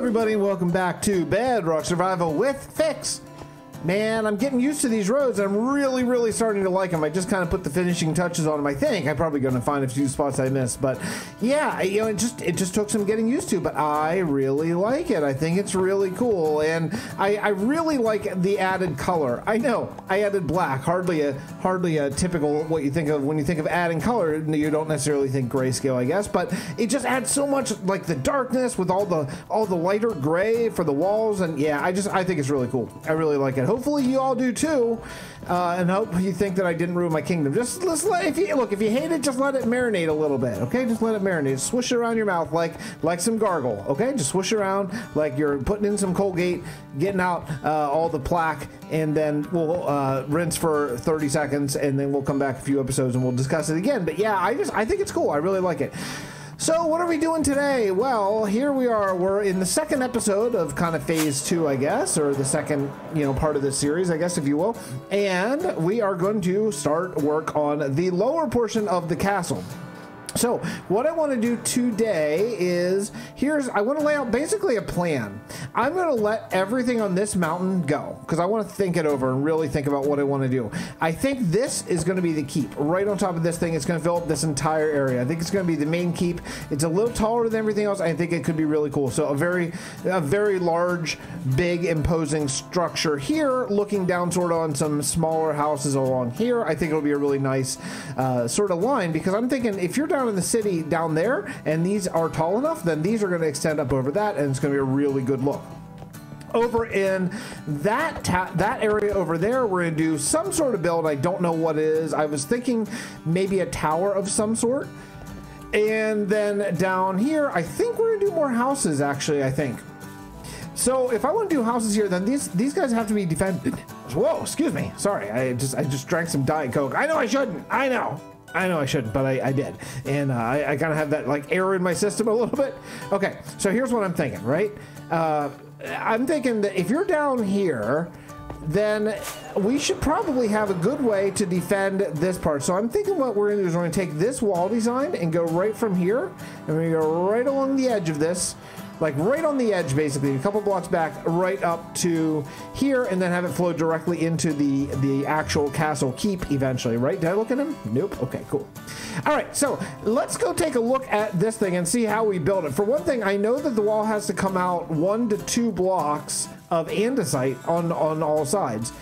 everybody, welcome back to Bedrock Survival with Fix. Man, I'm getting used to these roads. I'm really starting to like them. I just kind of put the finishing touches on them. I think I'm probably going to find a few spots I missed, but yeah, you know, it just took some getting used to, but I really like it. I think it's really cool, and I really like the added color. I know I added black, hardly a typical what you think of when you think of adding color. You don't necessarily think grayscale, I guess, but it just adds so much, like the darkness with all the lighter gray for the walls, and yeah, I think it's really cool. I really like it. Hopefully you all do too, and hope you think that I didn't ruin my kingdom. Just if you hate it, just let it marinate a little bit, okay? Just let it marinate. Swish it around your mouth like some gargle, okay? Just swish around like you're putting in some Colgate, getting out all the plaque, and then we'll rinse for 30 seconds, and then we'll come back a few episodes and we'll discuss it again. But yeah, I think it's cool. I really like it. So what are we doing today? Well, here we are. We're in the second episode of kind of phase two, I guess, or the second, you know, part of this series, I guess, if you will. And we are going to start work on the lower portion of the castle. So what I want to do today is I want to lay out basically a plan. I'm going to let everything on this mountain go because I want to think it over and really think about what I want to do. I think this is going to be the keep. Right on top of this thing, it's going to fill up this entire area. I think it's going to be the main keep. It's a little taller than everything else. I think it could be really cool. So a very large, big, imposing structure here, looking down sort of on some smaller houses along here. I think it'll be a really nice sort of line, because I'm thinking if you're down in the city down there and these are tall enough, then these are going to extend up over that, and it's going to be a really good look. Over in that area over there, we're going to do some sort of build. I don't know what it is. I was thinking maybe a tower of some sort. And then down here, I think we're going to do more houses, actually, I think. So if I want to do houses here, then these guys have to be defended. Whoa, excuse me. Sorry, I just drank some Diet Coke. I know I shouldn't. I know I shouldn't, but I did. And I kind of have that like error in my system a little bit. Okay, so here's what I'm thinking, right? I'm thinking that if you're down here, then we should probably have a good way to defend this part. So I'm thinking what we're gonna do is we're gonna take this wall design and go right from here, and we're gonna go right along the edge of this, like right on the edge, basically, a couple blocks back, right up to here, and then have it flow directly into the actual castle keep eventually, right? Did I look at him? Nope. Okay, cool. All right, so let's go take a look at this thing and see how we build it. For one thing, I know that the wall has to come out 1 to 2 blocks of andesite on all sides.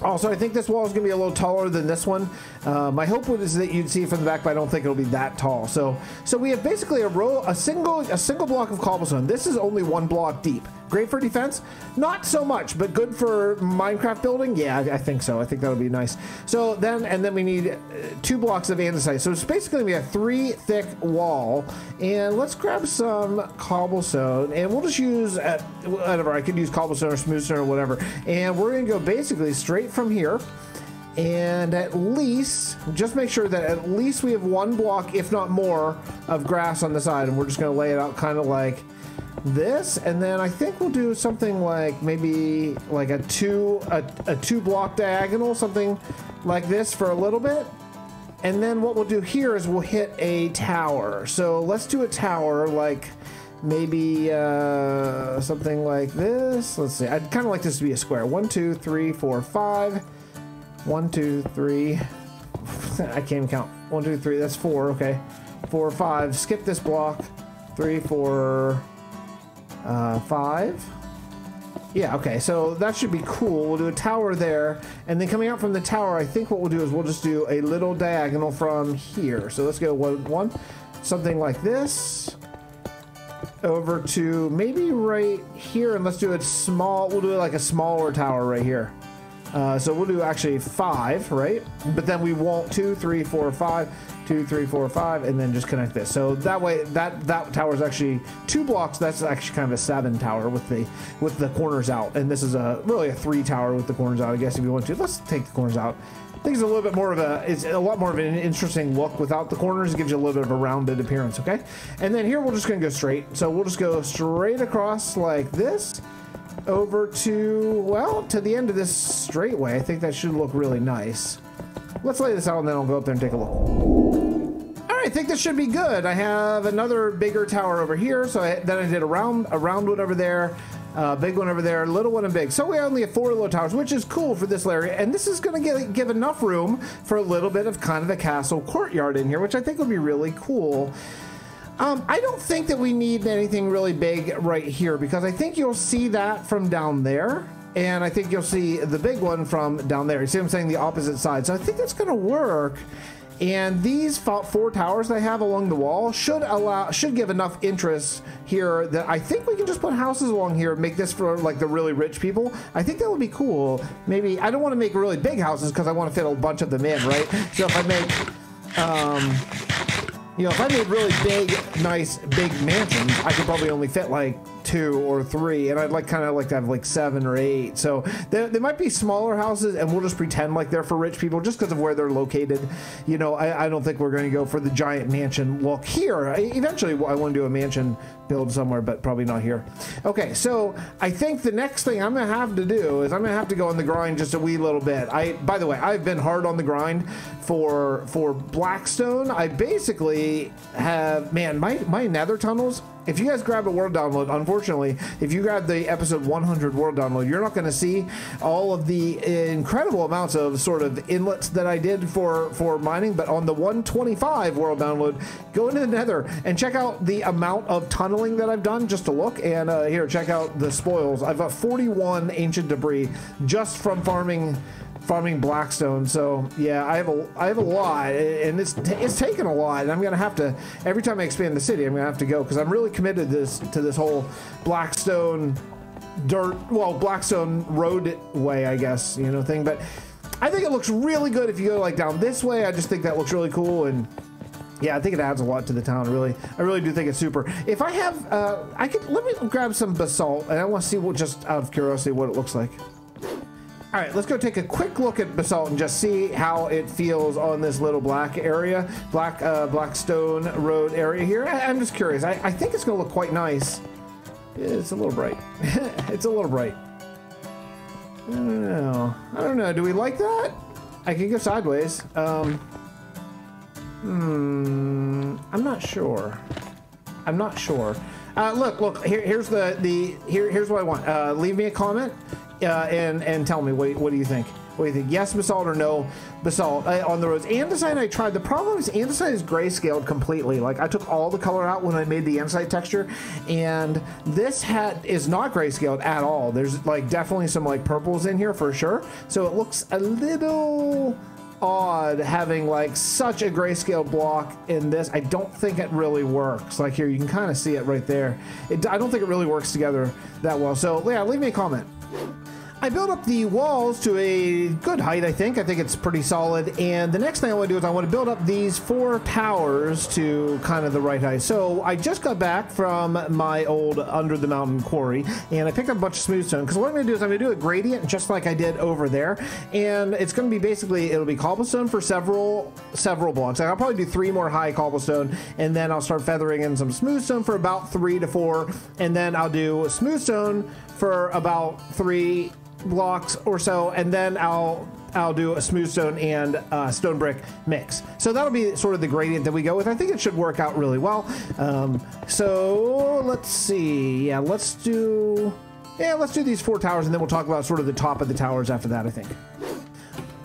Also, I think this wall is going to be a little taller than this one. My hope is that you'd see it from the back, but I don't think it'll be that tall. So we have basically a single block of cobblestone. This is only 1 block deep. Great for defense? Not so much, but good for Minecraft building? Yeah, I think so. I think that'll be nice. So then, and then we need 2 blocks of andesite. So it's basically going to be a 3 thick wall. And let's grab some cobblestone, and we'll just use, whatever, I could use cobblestone or smooth stone or whatever. And we're going to go basically straight from here. And at least, just make sure that at least we have 1 block, if not more, of grass on the side. And we're just going to lay it out kind of like this, and then I think we'll do something like maybe like a two block diagonal, something like this for a little bit. And then what we'll do here is we'll hit a tower. So let's do a tower like maybe something like this. Let's see, I'd kind of like this to be a square. 1 2 3 4 5 1 2 3 I can't even count. 1 2 3 that's 4. Okay, 4 5 skip this block. 3 4 5. Yeah, okay, so that should be cool. We'll do a tower there, and then coming out from the tower, I think what we'll do is we'll just do a little diagonal from here. So let's go one, something like this, over to maybe right here, and let's do it small. We'll do like a smaller tower right here. So we'll do actually 5, right? But then we won't 2 3 4 5 2 3 4 5 and then just connect this. So that way that tower is actually 2 blocks. That's actually kind of a 7 tower with the corners out, and this is really a 3 tower with the corners out, I guess, if you want to. Let's take the corners out. I think it's a little bit more of an interesting look without the corners. It gives you a little bit of a rounded appearance. Okay, and then here we're just gonna go straight. So we'll just go straight across like this, over to, well, to the end of this straightway. I think that should look really nice. Let's lay this out, and then I'll go up there and take a look. All right, I think this should be good. I have another bigger tower over here. So then I did a round one over there, big one over there, little one and big. So we only have 4 little towers, which is cool for this area. And this is going to give enough room for a little bit of kind of a castle courtyard in here, which I think would be really cool. I don't think that we need anything really big right here, because I think you'll see that from down there. And I think you'll see the big one from down there. You see what I'm saying? The opposite side. So I think that's going to work. And these 4 towers they have along the wall should give enough interest here that I think we can just put houses along here and make this for like the really rich people. I think that would be cool. Maybe I don't want to make really big houses because I want to fit a bunch of them in, right? So if I make, you know, if I made really big, nice, big mansions, I could probably only fit like 2 or 3, and I'd like kind of like to have like 7 or 8. So they might be smaller houses, and we'll just pretend like they're for rich people just because of where they're located. You know, I don't think we're going to go for the giant mansion look here. Eventually, I want to do a mansion build somewhere, but probably not here. Okay, so I think the next thing I'm going to have to do is I'm going to have to go on the grind just a wee little bit. By the way, I've been hard on the grind for Blackstone. I basically have, man, my nether tunnels. If you guys grab a world download, unfortunately, if you grab the episode 100 world download, you're not going to see all of the incredible amounts of sort of inlets that I did for mining. But on the 125 world download, go into the nether and check out the amount of tunneling that I've done just to look. And here, check out the spoils. I've got 41 ancient debris just from farming Blackstone. So yeah, I have a lot, and it's taken a lot, and I'm gonna have to, every time I expand the city, I'm gonna have to go, because I'm really committed to this whole Blackstone Blackstone roadway, I guess, you know, thing. But I think it looks really good if you go like down this way. I just think that looks really cool. And yeah, I think it adds a lot to the town, really. I really do think it's super. If I have let me grab some basalt, and I want to see what, just out of curiosity, what it looks like. All right, let's go take a quick look at basalt and just see how it feels on this little Blackstone Road area here. I'm just curious. I think it's going to look quite nice. It's a little bright. It's a little bright. I don't know. Do we like that? I can go sideways. I'm not sure. Look. Here's here's what I want. Leave me a comment. And tell me, what do you think? What do you think? Yes, basalt, or no basalt on the roads. Andesite, I tried. The problem is andesite is grayscaled completely. Like, I took all the color out when I made the andesite texture, and this is not grayscaled at all. There's like definitely some like purples in here for sure. So it looks a little odd having like such a grayscale block in this. I don't think it really works. Like here, you can kind of see it right there. I don't think it really works together that well. So yeah, leave me a comment. I built up the walls to a good height, I think. I think it's pretty solid. And the next thing I want to do is I want to build up these 4 towers to kind of the right height. So I just got back from my old Under the Mountain quarry, and I picked up a bunch of smooth stone. Because what I'm going to do is I'm going to do a gradient just like I did over there. And it's going to be basically, it'll be cobblestone for several blocks. I'll probably do 3 more high cobblestone, and then I'll start feathering in some smooth stone for about 3 to 4. And then I'll do a smooth stone for about 3 blocks or so, and then I'll do a smooth stone and stone brick mix. So that'll be sort of the gradient that we go with. I think it should work out really well. So let's see. Yeah, let's do these 4 towers, and then we'll talk about sort of the top of the towers after that, I think.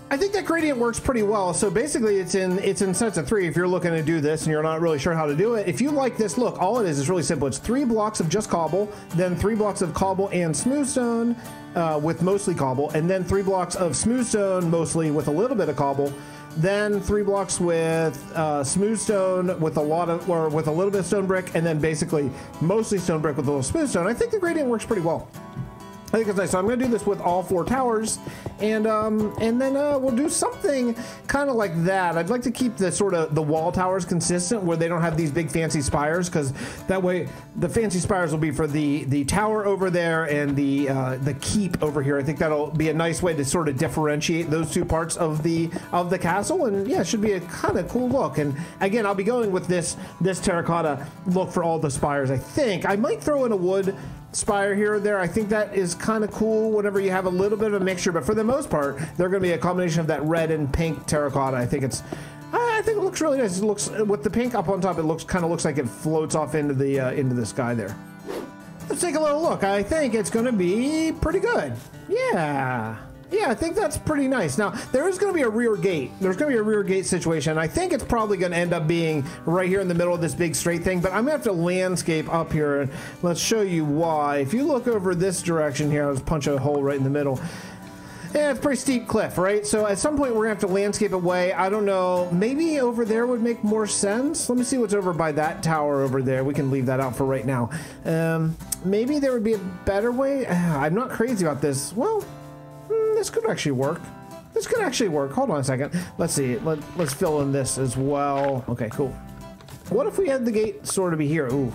I think that gradient works pretty well. So basically it's in sets of 3 if you're looking to do this and you're not really sure how to do it. If you like this look, all it is really simple. It's 3 blocks of just cobble, then 3 blocks of cobble and smooth stone with mostly cobble, and then 3 blocks of smooth stone mostly with a little bit of cobble, then 3 blocks with smooth stone with a little bit of stone brick, and then basically mostly stone brick with a little smooth stone. I think the gradient works pretty well. I think it's nice. So I'm going to do this with all 4 towers, and then we'll do something kind of like that. I'd like to keep the sort of the wall towers consistent, where they don't have these big fancy spires, because that way the fancy spires will be for the tower over there and the keep over here. I think that'll be a nice way to sort of differentiate those 2 parts of the castle, and yeah, it should be a kind of cool look. And again, I'll be going with this terracotta look for all the spires. I think I might throw in a wood spire here or there. I think that is kind of cool whenever you have a little bit of a mixture, but for the most part they're going to be a combination of that red and pink terracotta. I think it's I think it looks really nice. It looks, with the pink up on top, it looks kind of looks like it floats off into the sky there. Let's take a little look. I think it's going to be pretty good. Yeah. Yeah, I think that's pretty nice. Now, there is going to be a rear gate. There's going to be a rear gate situation. I think it's probably going to end up being right here in the middle of this big straight thing, but I'm going to have to landscape up here, and let's show you why. If you look over this direction here, I'll just punch a hole right in the middle. Yeah, it's a pretty steep cliff, right? So at some point, we're going to have to landscape away. I don't know. Maybe over there would make more sense. Let me see what's over by that tower over there. We can leave that out for right now. Maybe there would be a better way. I'm not crazy about this. Well, this could actually work. This could actually work. Hold on a second. Let's see. Let's fill in this as well. Okay, cool. What if we had the gate sort of be here? Ooh.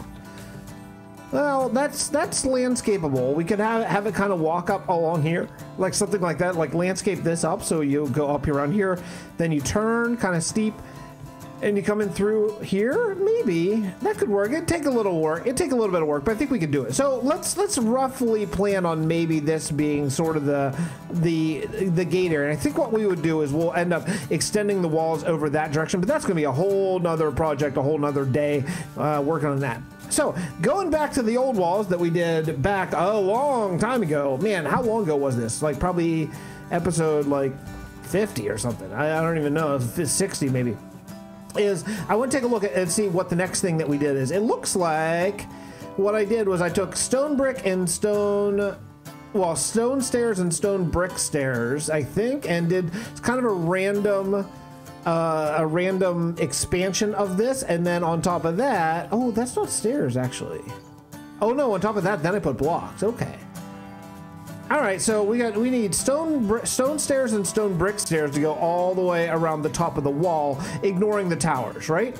Well, that's landscapable. We could have it kind of walk up along here, like something like that, like landscape this up so you go up around here, then you turn kind of steep, and you come in through here. Maybe that could work. It'd take a little work. It'd take a little bit of work, but I think we could do it. So let's roughly plan on maybe this being sort of the gate area. And I think what we would do is we'll end up extending the walls over that direction, but that's going to be a whole nother project, a whole nother day working on that. So, going back to the old walls that we did back a long time ago. Man, how long ago was this? Like, probably episode, like, 50 or something. I don't even know. 60, maybe. I want to take a look at and see what the next thing that we did is. It looks like what I did was I took stone brick and stone... Well, stone stairs and stone brick stairs, I think. And did kind of a random expansion of this, and then on top of that, oh, that's not stairs actually. Oh no, on top of that, then I put blocks. Okay. All right, so we need stone stairs and stone brick stairs to go all the way around the top of the wall, ignoring the towers, right?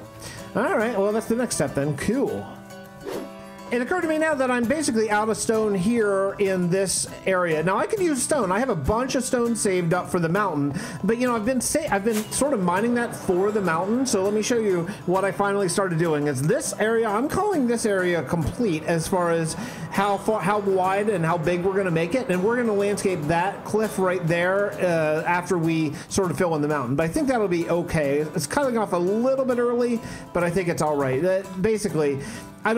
All right. Well, that's the next step then. Cool. It occurred to me now that I'm basically out of stone here in this area. Now I could use stone. I have a bunch of stone saved up for the mountain, but you know, I've been sort of mining that for the mountain. So let me show you what I finally started doing. Is this area, I'm calling this area complete as far as how far, how wide and how big we're going to make it. And we're going to landscape that cliff right there after we sort of fill in the mountain. But I think that'll be okay. It's cutting off a little bit early, but I think it's all right. Basically, I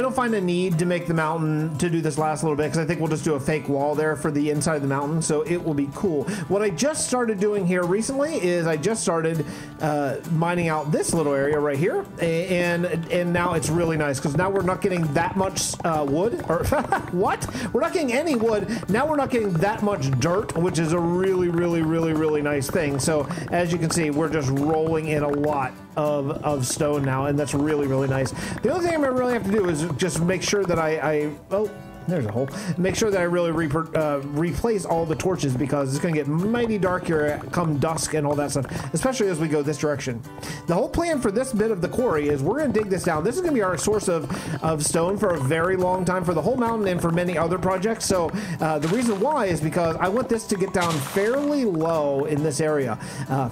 don't find a need to make the mountain to do this last little bit because I think we'll just do a fake wall there for the inside of the mountain, so it will be cool. What I just started doing here recently is I just started mining out this little area right here, and now it's really nice because now we're not getting that much wood, or what? We're not getting any wood. Now we're not getting that much dirt, which is a really, really, really, really nice thing. So as you can see, we're just rolling in a lot of stone now, and that's really, really nice. The only thing I'm gonna really have to do is just make sure that oh, there's a hole. Make sure that I really replace all the torches because it's gonna get mighty dark here come dusk and all that stuff, especially as we go this direction. The whole plan for this bit of the quarry is we're gonna dig this down. This is gonna be our source of stone for a very long time for the whole mountain and for many other projects. So the reason why is because I want this to get down fairly low in this area,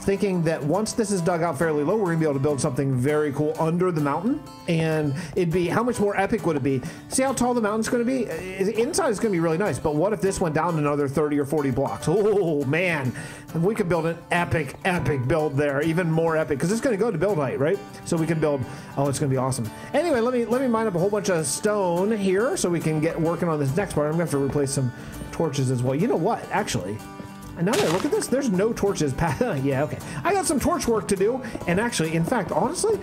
thinking that once this is dug out fairly low, we're gonna be able to build something very cool under the mountain. And it'd be, how much more epic would it be? See how tall the mountain's gonna be? Inside is going to be really nice, but what if this went down another 30 or 40 blocks? Oh, man. We could build an epic, epic build there. Even more epic, because it's going to go to build height, right? So we can build... Oh, it's going to be awesome. Anyway, let me mine up a whole bunch of stone here so we can get working on this next part. I'm going to have to replace some torches as well. You know what? Actually... And now that I look at this, there's no torches. Yeah, okay. I got some torch work to do. And actually, in fact, honestly,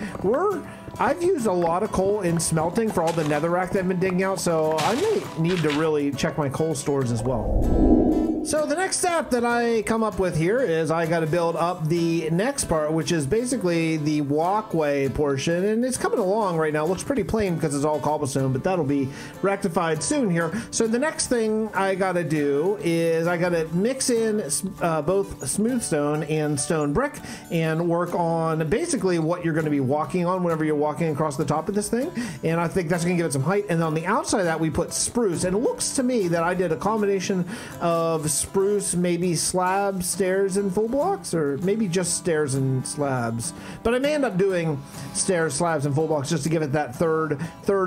I've used a lot of coal in smelting for all the netherrack that I've been digging out, so I may need to really check my coal stores as well. So the next step that I come up with here is I got to build up the next part, which is basically the walkway portion. And it's coming along right now. It looks pretty plain because it's all cobblestone, but that'll be rectified soon here. So the next thing I got to do is I got to mix in both smooth stone and stone brick and work on basically what you're going to be walking on whenever you're walking across the top of this thing, and I think that's going to give it some height. And on the outside of that we put spruce, and it looks to me that I did a combination of spruce, maybe slab, stairs, and full blocks, or maybe just stairs and slabs, but I may end up doing stairs, slabs, and full blocks just to give it that third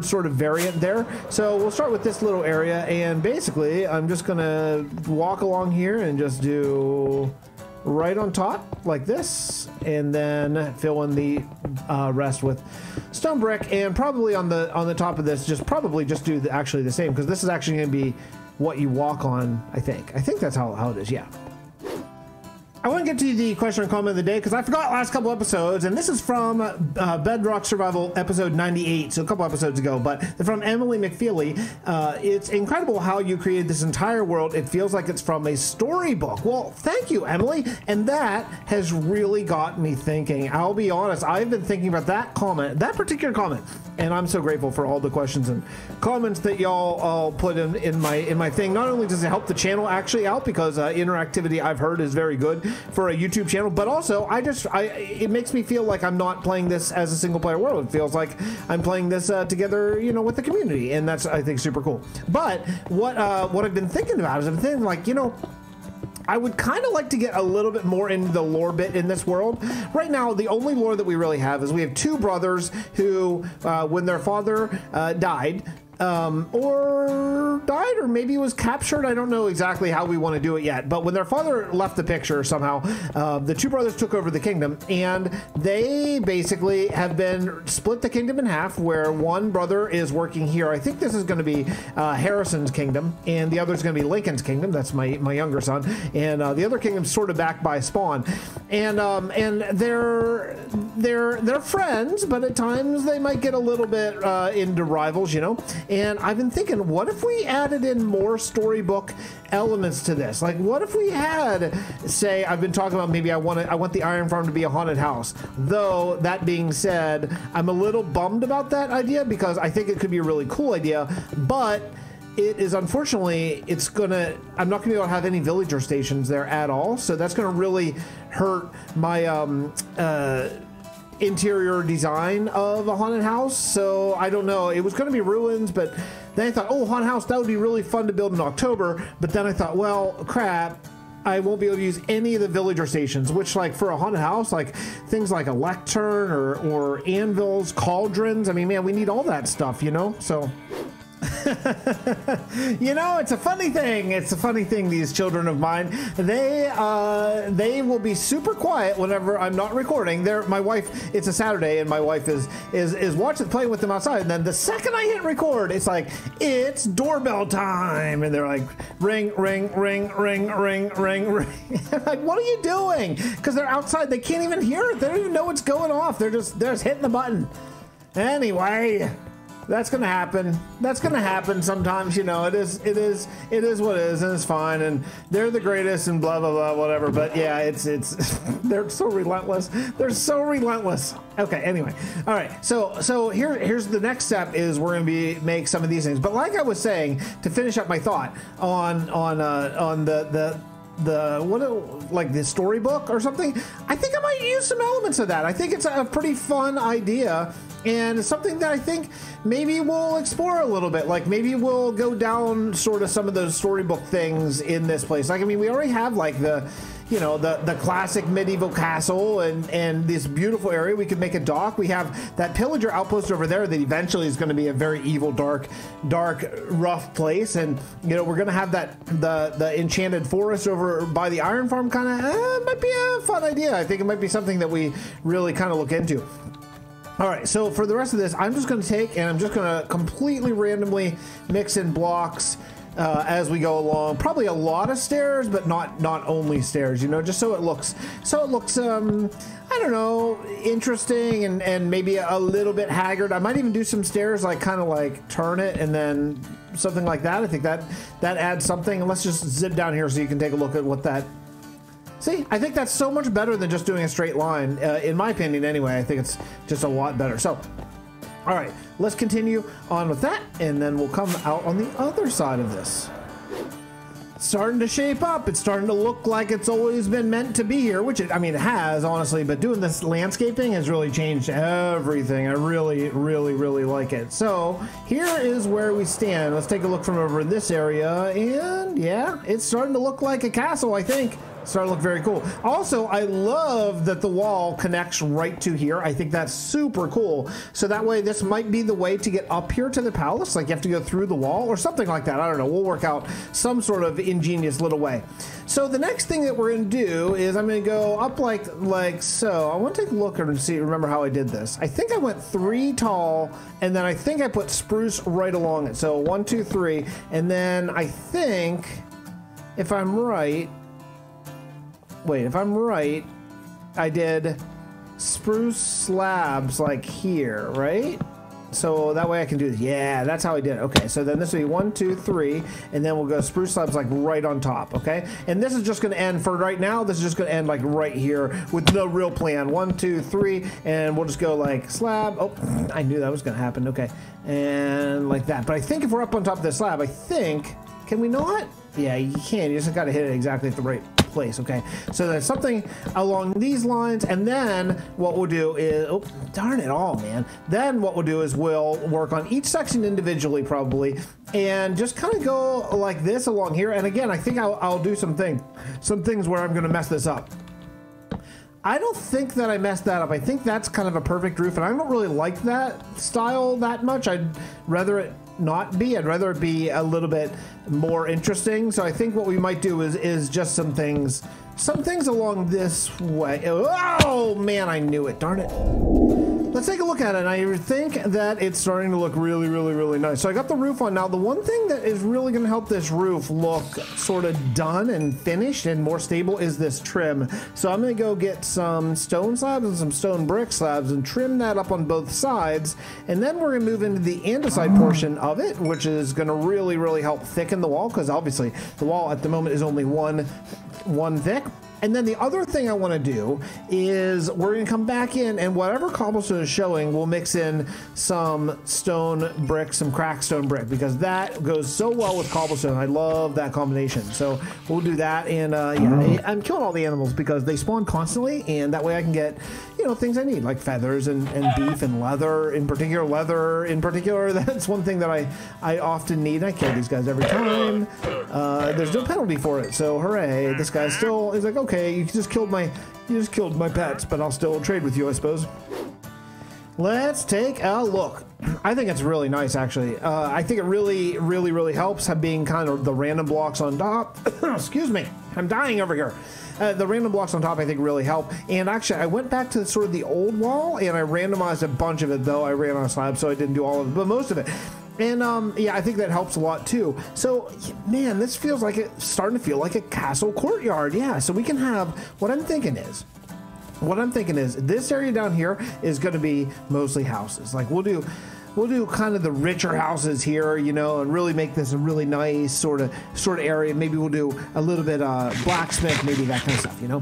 sort of variant there. So we'll start with this little area, and basically I'm just going to walk along here and just do right on top like this, and then fill in the rest with stone brick. And probably on the top of this, just probably just do actually the same, because this is actually going to be what you walk on. I think that's how it is. Yeah. I want to get to the question and comment of the day because I forgot last couple episodes, and this is from Bedrock Survival episode 98, so a couple episodes ago, but from Emily McFeely. It's incredible how you created this entire world. It feels like it's from a storybook. Well, thank you, Emily, and that has really got me thinking. I'll be honest, I've been thinking about that particular comment, and I'm so grateful for all the questions and comments that y'all all put in my thing. Not only does it help the channel actually out, because interactivity I've heard is very good for a YouTube channel, but also it makes me feel like I'm not playing this as a single player world. It feels like I'm playing this together, you know, with the community, and that's, I think, super cool. But what I've been thinking about is I would kind of like to get a little bit more into the lore bit in this world. Right now, the only lore that we really have is we have two brothers who, when their father died, or maybe was captured. I don't know exactly how we want to do it yet, but when their father left the picture somehow, the two brothers took over the kingdom, and they basically have been split the kingdom in half, where one brother is working here. I think this is going to be Harrison's kingdom, and the other is going to be Lincoln's kingdom. That's my younger son, and the other kingdom's sort of backed by Spawn, and they're friends, but at times they might get a little bit into rivals, you know. And I've been thinking, what if we added in more storybook elements to this? Like, what if we had, say, I've been talking about maybe I want the Iron Farm to be a haunted house. Though, that being said, I'm a little bummed about that idea, because I think it could be a really cool idea, but it is, unfortunately, I'm not gonna be able to have any villager stations there at all, so that's gonna really hurt my interior design of a haunted house. So I don't know, it was going to be ruins, but then I thought, oh, haunted house, that would be really fun to build in October. But then I thought, well, crap, I won't be able to use any of the villager stations, which, like, for a haunted house, like things like a lectern or anvils, cauldrons, I mean, man, we need all that stuff, you know. So you know, it's a funny thing. It's a funny thing, these children of mine. They will be super quiet whenever I'm not recording. My wife, it's a Saturday, and my wife is watching, playing with them outside, and then the second I hit record, it's like, it's doorbell time, and they're like, ring, ring, ring, ring, ring, ring, ring. I'm like, what are you doing? Because they're outside, they can't even hear it. They don't even know what's going off. They're just hitting the button. Anyway, that's gonna happen. That's gonna happen sometimes, you know. It is what it is, and it's fine. And they're the greatest, and blah blah blah, whatever. But yeah, it's they're so relentless. They're so relentless. Okay. Anyway, all right. So here's the next step is we're gonna make some of these things. But like I was saying, to finish up my thought on the storybook or something, I think I might use some elements of that. I think it's a pretty fun idea, and it's something that I think maybe we'll explore a little bit. Like, maybe we'll go down sort of some of those storybook things in this place. Like, I mean, we already have, like, the classic medieval castle and this beautiful area. We could make a dock. We have that pillager outpost over there that eventually is going to be a very evil, dark, rough place. And, you know, we're going to have the enchanted forest over by the Iron Farm. Kind of might be a fun idea. I think it might be something that we really kind of look into. All right, so for the rest of this, I'm just going to take and I'm just going to completely randomly mix in blocks as we go along. Probably a lot of stairs, but not only stairs, you know, just so it looks I don't know, interesting and maybe a little bit haggard. I might even do some stairs, like kind of like turn it and then something like that. I think that adds something. And let's just zip down here so you can take a look at what that. See, I think that's so much better than just doing a straight line, in my opinion. Anyway, I think it's just a lot better. So, all right, let's continue on with that, and then we'll come out on the other side of this. It's starting to shape up. It's starting to look like it's always been meant to be here, which it, I mean, it has, honestly, but doing this landscaping has really changed everything. I really, really, really like it. So here is where we stand. Let's take a look from over in this area, and yeah, it's starting to look like a castle, I think. Starting to look very cool. Also, I love that the wall connects right to here. I think that's super cool. So that way, this might be the way to get up here to the palace. Like, you have to go through the wall or something like that. I don't know. We'll work out some sort of ingenious little way. So the next thing that we're going to do is I'm going to go up like so. I want to take a look and see, remember how I did this. I think I went 3 tall, and then I think I put spruce right along it. So 1, 2, 3. And then I think, if I'm right, wait, if I'm right, I did spruce slabs like here, right? So that way I can do this. Yeah, that's how I did it. Okay, so then this will be 1, 2, 3, and then we'll go spruce slabs like right on top, okay? And this is just gonna end for right now. This is just gonna end like right here with no real plan. 1, 2, 3, and we'll just go like slab. Oh, I knew that was gonna happen, okay. And like that. But I think if we're up on top of this slab, I think, can we not? Yeah, you can. You just gotta hit it exactly at the right place, okay? So there's something along these lines, and then what we'll do is, oh, darn it all, man. Then what we'll do is we'll work on each section individually, probably, and just kind of go like this along here. And again, I think I'll do some things where I'm gonna mess this up. I don't think that I messed that up. I think that's kind of a perfect roof, and I don't really like that style that much. I'd rather it not be. I'd rather it be a little bit more interesting. So I think what we might do is just some things along this way. Oh man, I knew it, darn it. Let's take a look at it. And I think that it's starting to look really, really, really nice. So I got the roof on now. The one thing that is really gonna help this roof look sort of done and finished and more stable is this trim. So I'm gonna go get some stone slabs and some stone brick slabs and trim that up on both sides. And then we're gonna move into the andesite portion of it, which is gonna really, really help thicken the wall, because obviously the wall at the moment is only one thick. And then the other thing I want to do is we're going to come back in, and whatever cobblestone is showing, we'll mix in some stone brick, some cracked stone brick, because that goes so well with cobblestone. I love that combination. So we'll do that, and yeah, I'm killing all the animals because they spawn constantly, and that way I can get, you know, things I need, like feathers and beef and leather, in particular. Leather in particular, that's one thing that I often need. I kill these guys every time. There's no penalty for it, so hooray. This guy still is like, okay. Okay, you just killed my pets, but I'll still trade with you, I suppose. Let's take a look. I think it's really nice, actually. I think it really, really, really helps being kind of the random blocks on top. Excuse me, I'm dying over here. The random blocks on top, I think, really help. And actually, I went back to sort of the old wall, and I randomized a bunch of it, though I ran on a slab, so I didn't do all of it, but most of it. And yeah, I think that helps a lot too. So man, this feels like it's starting to feel like a castle courtyard. Yeah, so we can have, what I'm thinking is this area down here is going to be mostly houses. Like we'll do kind of the richer houses here, you know, and really make this a really nice sort of area. Maybe we'll do a little bit blacksmith, maybe that kind of stuff, you know.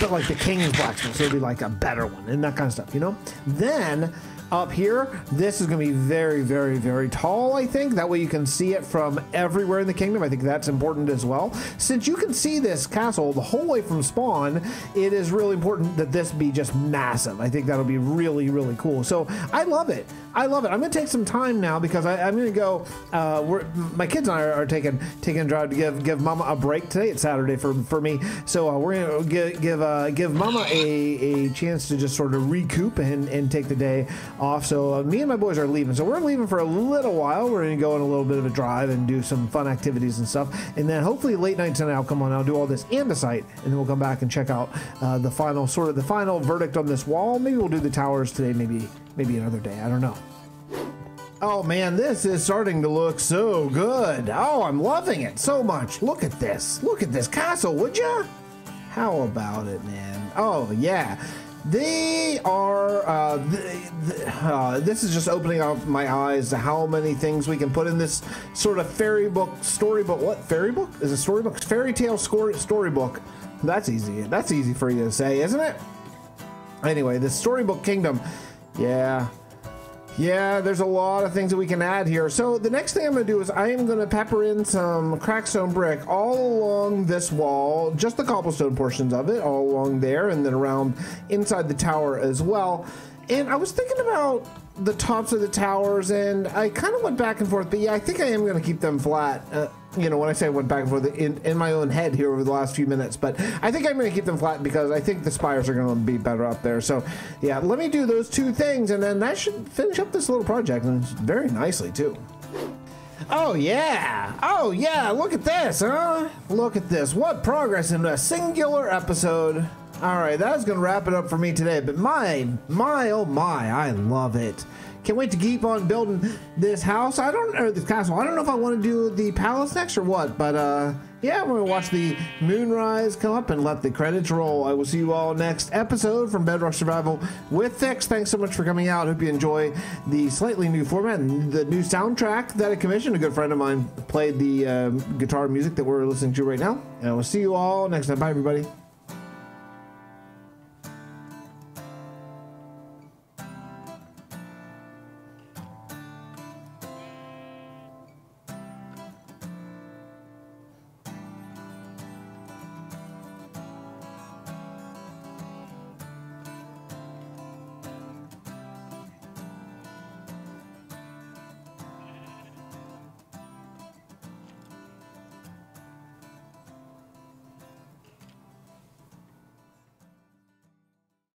But like the king's blacksmith, so it'll be like a better one and that kind of stuff, you know. Then up here, this is going to be very, very, very tall, I think. That way you can see it from everywhere in the kingdom. I think that's important as well. Since you can see this castle the whole way from spawn, it is really important that this be just massive. I think that'll be really, really cool. So I love it. I love it. I'm going to take some time now because I'm going to go. My kids and I are taking a drive to give Mama a break today. It's Saturday for me. So we're going to give Mama a chance to just sort of recoup and take the day off. So me and my boys are leaving, so we're leaving for a little while. We're gonna go on a little bit of a drive and do some fun activities and stuff, and then hopefully late night tonight I'll come on, I'll do all this andesite, and then we'll come back and check out the final verdict on this wall. Maybe we'll do the towers today, maybe another day, I don't know. Oh man, this is starting to look so good. Oh, I'm loving it so much. Look at this castle, would ya? How about it, man? Oh yeah. They are, this is just opening up my eyes to how many things we can put in this sort of storybook, what, fairy book? Is it storybook? Fairy tale storybook. That's easy for you to say, isn't it? Anyway, the storybook kingdom, yeah. Yeah, there's a lot of things that we can add here. So the next thing I'm going to do is I am going to pepper in some cracked stone brick all along this wall, just the cobblestone portions of it, all along there, and then around inside the tower as well. And I was thinking about the tops of the towers, and I kind of went back and forth, but yeah, I think I am going to keep them flat. You know, when I say I went back and forth in my own head here over the last few minutes, but I think I'm going to keep them flat because I think the spires are going to be better up there. So yeah, let me do those two things, and then that should finish up this little project, and it's very nicely too. Oh yeah, oh yeah, look at this, huh? Look at this, what progress in a singular episode. All right, that's gonna wrap it up for me today, but my, oh my, I love it. Can't wait to keep on building this house. I don't know, this castle. I don't know if I want to do the palace next or what, but yeah, we're gonna watch the moonrise come up and let the credits roll. I will see you all next episode from Bedrock Survival with Fix. Thanks so much for coming out. Hope you enjoy the slightly new format and the new soundtrack that I commissioned. A good friend of mine played the guitar music that we're listening to right now. And I will see you all next time. Bye, everybody.